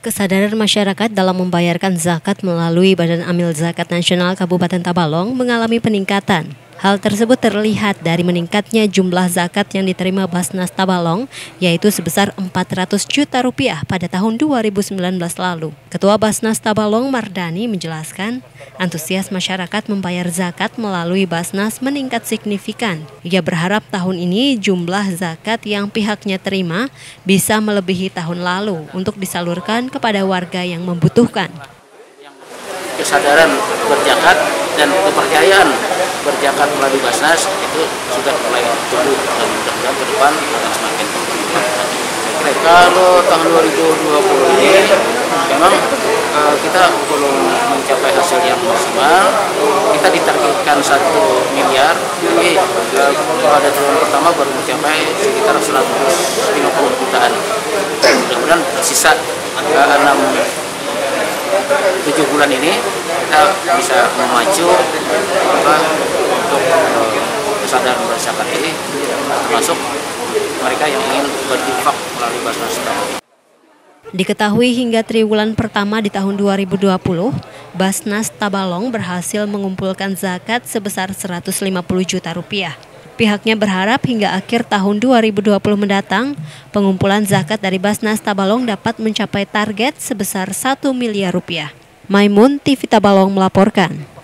Kesadaran masyarakat dalam membayarkan zakat melalui Badan Amil Zakat Nasional Kabupaten Tabalong mengalami peningkatan. Hal tersebut terlihat dari meningkatnya jumlah zakat yang diterima Baznas Tabalong, yaitu sebesar Rp400 juta pada tahun 2019 lalu. Ketua Baznas Tabalong Mardani menjelaskan, antusias masyarakat membayar zakat melalui Baznas meningkat signifikan. Ia berharap tahun ini jumlah zakat yang pihaknya terima bisa melebihi tahun lalu untuk disalurkan kepada warga yang membutuhkan. Kesadaran berzakat dan kepercayaan berzakat melalui Baznas itu sudah mulai tumbuh dan mudah-mudahan ke depan akan semakin berkembang. Kalau tahun 2020 ini memang kita belum mencapai hasil yang maksimal. Kita ditargetkan 1 miliar, tapi pada tahun pertama baru mencapai sekitar 150 jutaan. Mudah-mudahan tersisa 6-7 bulan ini kita bisa memacu untuk kesadaran masyarakat ini, termasuk mereka yang ingin berinfak melalui Baznas. Diketahui hingga triwulan pertama di tahun 2020, Baznas Tabalong berhasil mengumpulkan zakat sebesar Rp150 juta. Pihaknya berharap hingga akhir tahun 2020 mendatang, pengumpulan zakat dari Baznas Tabalong dapat mencapai target sebesar Rp1 miliar. Maimun, TV Tabalong melaporkan.